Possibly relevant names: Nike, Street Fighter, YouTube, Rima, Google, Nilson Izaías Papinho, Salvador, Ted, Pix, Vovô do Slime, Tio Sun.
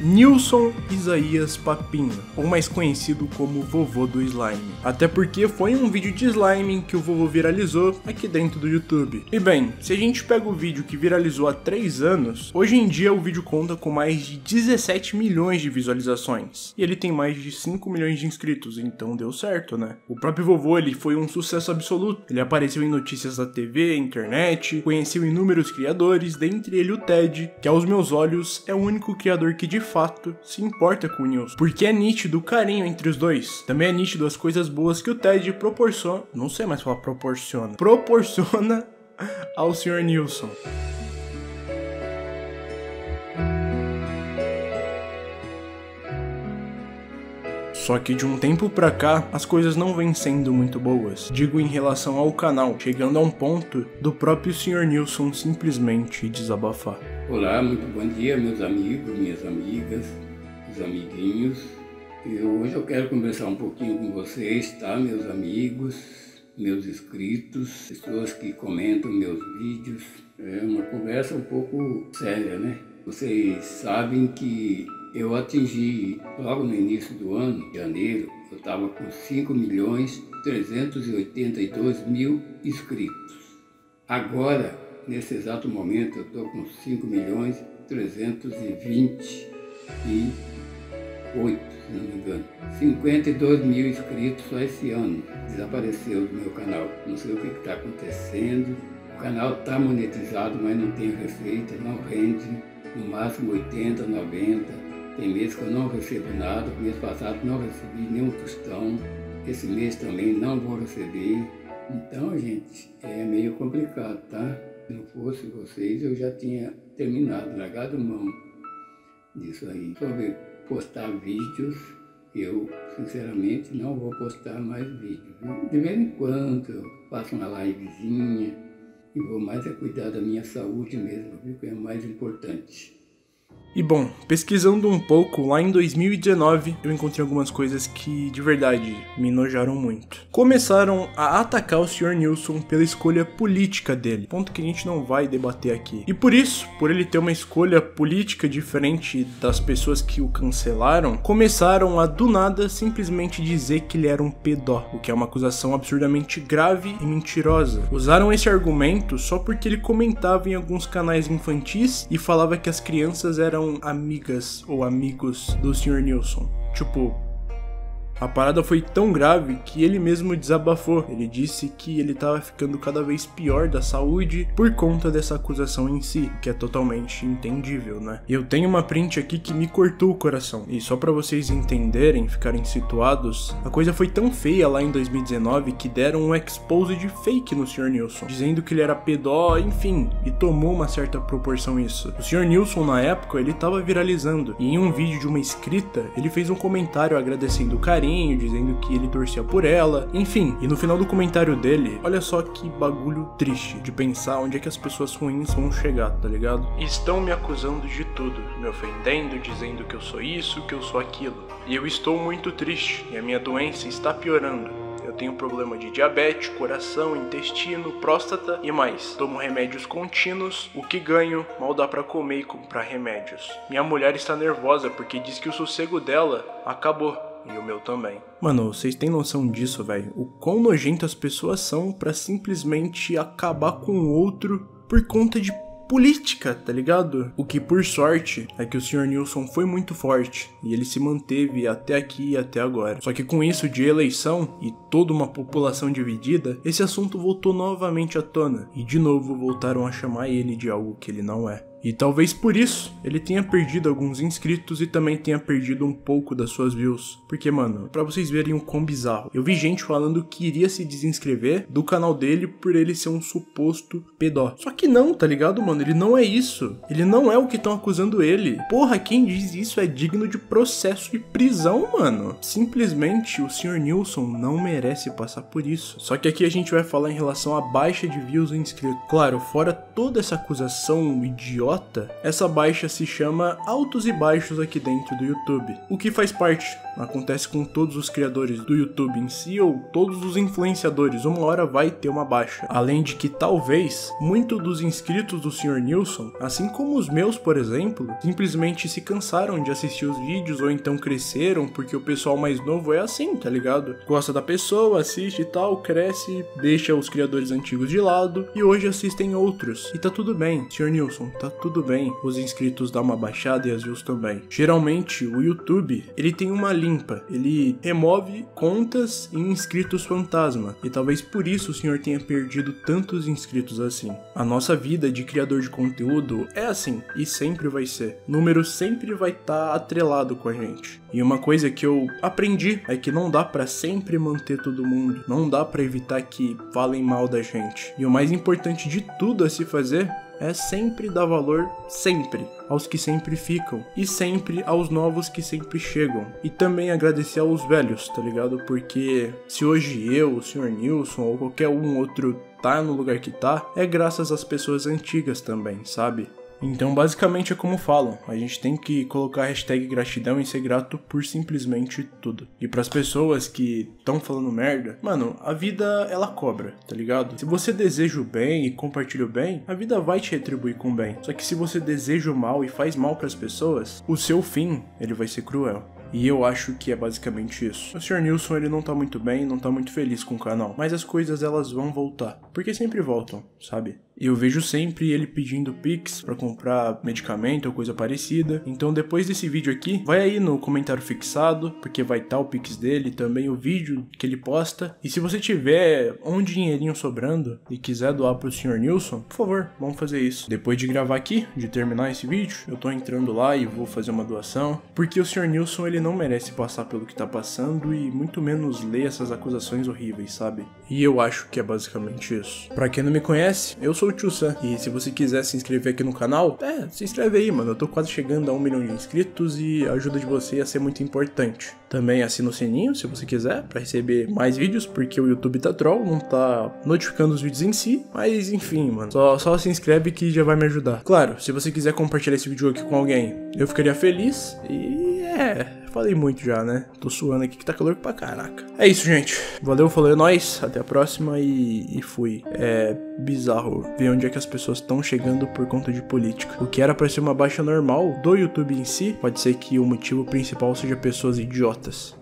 Nilson Izaías Papinho, ou mais conhecido como Vovô do Slime. Até porque foi um vídeo de slime em que o vovô viralizou aqui dentro do YouTube. E bem, se a gente pega o vídeo que viralizou há 3 anos, hoje em dia o vídeo conta com mais de 17 milhões de visualizações. E ele tem mais de 5 milhões de inscritos, então deu certo, né? O próprio vovô, ele foi um sucesso absoluto. Ele apareceu em notícias da TV, internet, conheceu inúmeros criadores, dentre ele o Ted, que aos meus olhos é o único criador que de fato se importa com o Nilson, porque é nítido o carinho entre os dois. Também é nítido as coisas boas que o Ted proporciona, não sei mais falar proporciona ao Sr. Nilson. Só que de um tempo pra cá, as coisas não vêm sendo muito boas. Digo em relação ao canal, chegando a um ponto do próprio Sr. Nilson simplesmente desabafar. Olá, muito bom dia meus amigos, minhas amigas, meus amiguinhos. Hoje eu quero conversar um pouquinho com vocês, tá? Meus amigos, meus inscritos, pessoas que comentam meus vídeos. É uma conversa um pouco séria, né? Vocês sabem que eu atingi, logo no início do ano, janeiro, eu estava com 5.382.000 inscritos. Agora, nesse exato momento, eu estou com 5.328.000, se não me engano. 52 mil inscritos só esse ano. Desapareceu do meu canal. Não sei o que está acontecendo. O canal está monetizado, mas não tem receita, não rende. No máximo 80, 90. Tem mês que eu não recebo nada, mês passado não recebi nenhum tostão, esse mês também não vou receber. Então, gente, é meio complicado, tá? Se não fosse vocês, eu já tinha terminado, largado mão disso aí. Sobre postar vídeos, eu, sinceramente, não vou postar mais vídeos. De vez em quando, eu faço uma livezinha e vou mais é cuidar da minha saúde mesmo, viu? Que é mais importante. E bom, pesquisando um pouco, lá em 2019, eu encontrei algumas coisas que, de verdade, me enojaram muito. Começaram a atacar o Sr. Nilson pela escolha política dele, ponto que a gente não vai debater aqui. E por isso, por ele ter uma escolha política diferente das pessoas que o cancelaram, começaram a, do nada, simplesmente dizer que ele era um pedó, o que é uma acusação absurdamente grave e mentirosa. Usaram esse argumento só porque ele comentava em alguns canais infantis e falava que as crianças eram amigas ou amigos do Sr. Nilson. Tipo, a parada foi tão grave que ele mesmo desabafou. Ele disse que ele tava ficando cada vez pior da saúde por conta dessa acusação em si, que é totalmente entendível, né? Eu tenho uma print aqui que me cortou o coração. E só pra vocês entenderem, ficarem situados, a coisa foi tão feia lá em 2019 que deram um expose de fake no Sr. Nilson, dizendo que ele era pedó, enfim, e tomou uma certa proporção isso. O Sr. Nilson, na época, ele tava viralizando, e em um vídeo de uma inscrita, ele fez um comentário agradecendo o carinho, dizendo que ele torcia por ela, enfim. E no final do comentário dele, olha só que bagulho triste de pensar onde é que as pessoas ruins vão chegar, tá ligado? Estão me acusando de tudo, me ofendendo, dizendo que eu sou isso, que eu sou aquilo. E eu estou muito triste, e a minha doença está piorando. Eu tenho problema de diabetes, coração, intestino, próstata e mais. Tomo remédios contínuos, o que ganho mal dá pra comer e comprar remédios. Minha mulher está nervosa porque diz que o sossego dela acabou. E o meu também. Mano, vocês têm noção disso, velho? O quão nojento as pessoas são pra simplesmente acabar com o outro por conta de política, tá ligado? O que, por sorte, é que o Sr. Nilson foi muito forte e ele se manteve até aqui e até agora. Só que com isso de eleição e toda uma população dividida, esse assunto voltou novamente à tona e de novo voltaram a chamar ele de algo que ele não é. E talvez por isso ele tenha perdido alguns inscritos e também tenha perdido um pouco das suas views. Porque, mano, pra vocês verem o quão bizarro, eu vi gente falando que iria se desinscrever do canal dele por ele ser um suposto pedó. Só que não, tá ligado, mano? Ele não é isso. Ele não é o que estão acusando ele. Porra, quem diz isso é digno de processo e prisão, mano. Simplesmente o Sr. Nilson não merece passar por isso. Só que aqui a gente vai falar em relação à baixa de views e inscritos. Claro, fora toda essa acusação idiota idiota, essa baixa se chama Altos e Baixos aqui dentro do YouTube. O que faz parte, acontece com todos os criadores do YouTube em si ou todos os influenciadores, uma hora vai ter uma baixa. Além de que talvez, muitos dos inscritos do Sr. Nilson, assim como os meus por exemplo, simplesmente se cansaram de assistir os vídeos ou então cresceram porque o pessoal mais novo é assim, tá ligado? Gosta da pessoa, assiste e tal, cresce, deixa os criadores antigos de lado e hoje assistem outros. E tá tudo bem, Sr. Nilson, tá tudo bem. Os inscritos dão uma baixada e as views também. Geralmente, o YouTube, ele tem uma limpa. Ele remove contas e inscritos fantasma. E talvez por isso o senhor tenha perdido tantos inscritos assim. A nossa vida de criador de conteúdo é assim. E sempre vai ser. Número sempre vai estar atrelado com a gente. E uma coisa que eu aprendi é que não dá pra sempre manter todo mundo. Não dá pra evitar que falem mal da gente. E o mais importante de tudo a se fazer é sempre dar valor, sempre, aos que sempre ficam. E sempre aos novos que sempre chegam. E também agradecer aos velhos, tá ligado? Porque se hoje eu, o Sr. Nilson ou qualquer um outro tá no lugar que tá, é graças às pessoas antigas também, sabe? Então basicamente é como falam, a gente tem que colocar a hashtag gratidão e ser grato por simplesmente tudo. E pras pessoas que estão falando merda, mano, a vida ela cobra, tá ligado? Se você deseja o bem e compartilha o bem, a vida vai te retribuir com o bem. Só que se você deseja o mal e faz mal pras pessoas, o seu fim, ele vai ser cruel. E eu acho que é basicamente isso. O Sr. Nilson, ele não tá muito bem, não tá muito feliz com o canal. Mas as coisas, elas vão voltar. Porque sempre voltam, sabe? Eu vejo sempre ele pedindo pix pra comprar medicamento ou coisa parecida. Então depois desse vídeo aqui, vai aí no comentário fixado, porque vai estar o pix dele, também o vídeo que ele posta. E se você tiver um dinheirinho sobrando e quiser doar pro Sr. Nilson, por favor, vamos fazer isso. Depois de gravar aqui, de terminar esse vídeo, eu tô entrando lá e vou fazer uma doação. Porque o Sr. Nilson, ele não merece passar pelo que tá passando e muito menos ler essas acusações horríveis, sabe? E eu acho que é basicamente isso. Pra quem não me conhece, eu sou o Tio Sun. E se você quiser se inscrever aqui no canal, se inscreve aí, mano. Eu tô quase chegando a 1 milhão de inscritos e a ajuda de você ia ser muito importante. Também assina o sininho, se você quiser, pra receber mais vídeos, porque o YouTube tá troll, não tá notificando os vídeos em si. Mas enfim, mano, só se inscreve que já vai me ajudar. Claro, se você quiser compartilhar esse vídeo aqui com alguém, eu ficaria feliz e falei muito já, né? Tô suando aqui que tá calor pra caraca. É isso, gente. Valeu, falou, é nóis. Até a próxima e fui. É bizarro ver onde é que as pessoas estão chegando por conta de política. O que era pra ser uma baixa normal do YouTube em si, pode ser que o motivo principal seja pessoas idiotas.